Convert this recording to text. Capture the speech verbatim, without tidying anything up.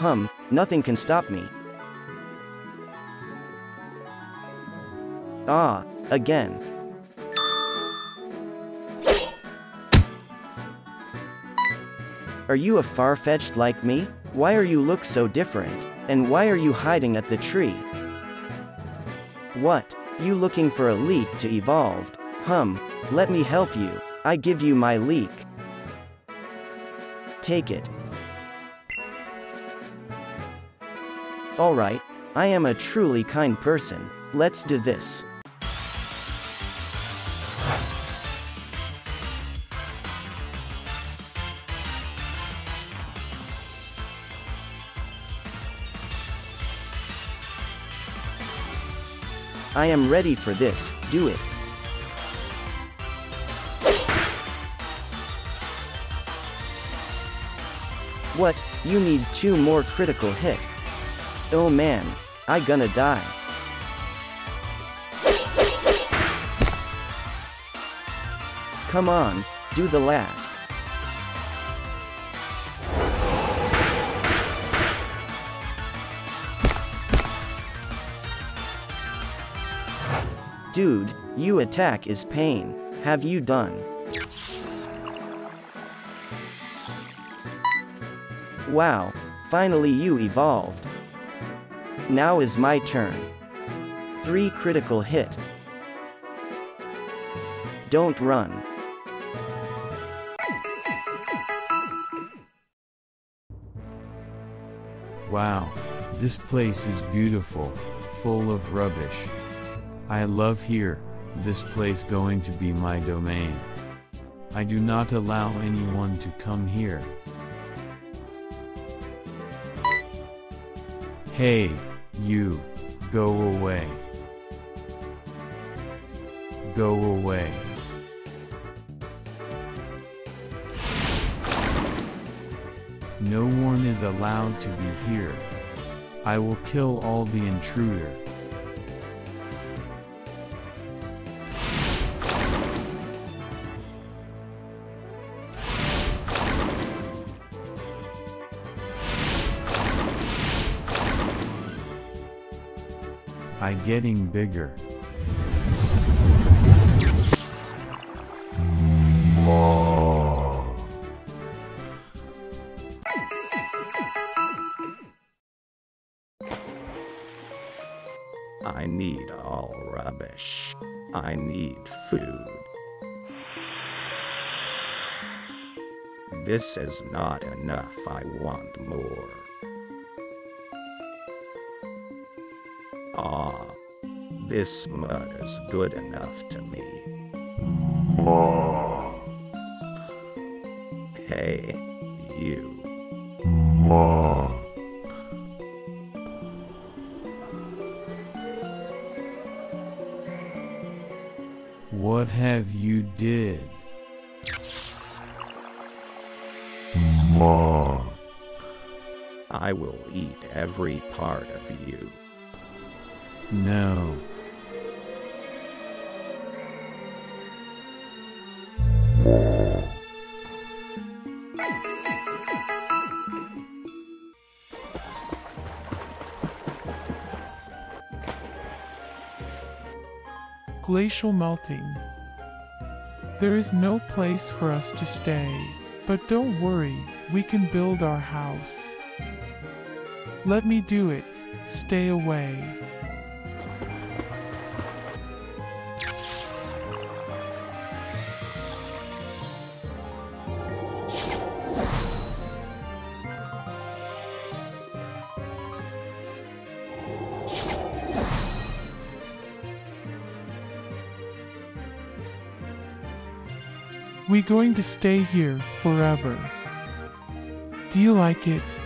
Hum, nothing can stop me. Ah, again. Are you a far-fetched like me? Why are you look so different? And why are you hiding at the tree? What? You looking for a leak to evolved? Hum, let me help you. I give you my leak. Take it. Alright, I am a truly kind person. Let's do this. I am ready for this, do it. What, you need two more critical hit. Oh man, I gonna die. Come on, do the last. Dude, you attack is pain. Have you done? Wow, finally you evolved. Now is my turn. Three critical hit. Don't run. Wow, this place is beautiful, full of rubbish. I love here, this place going to be my domain. I do not allow anyone to come here. Hey, you, go away. Go away. No one is allowed to be here. I will kill all the intruder. I getting bigger. I need all rubbish. I need food. This is not enough. I want more. Ah, this mud is good enough to me. Hey, you. What have you did? I will eat every part of you. No. Glacial melting. There is no place for us to stay, but don't worry, we can build our house. Let me do it, stay away. We going to stay here forever. Do you like it?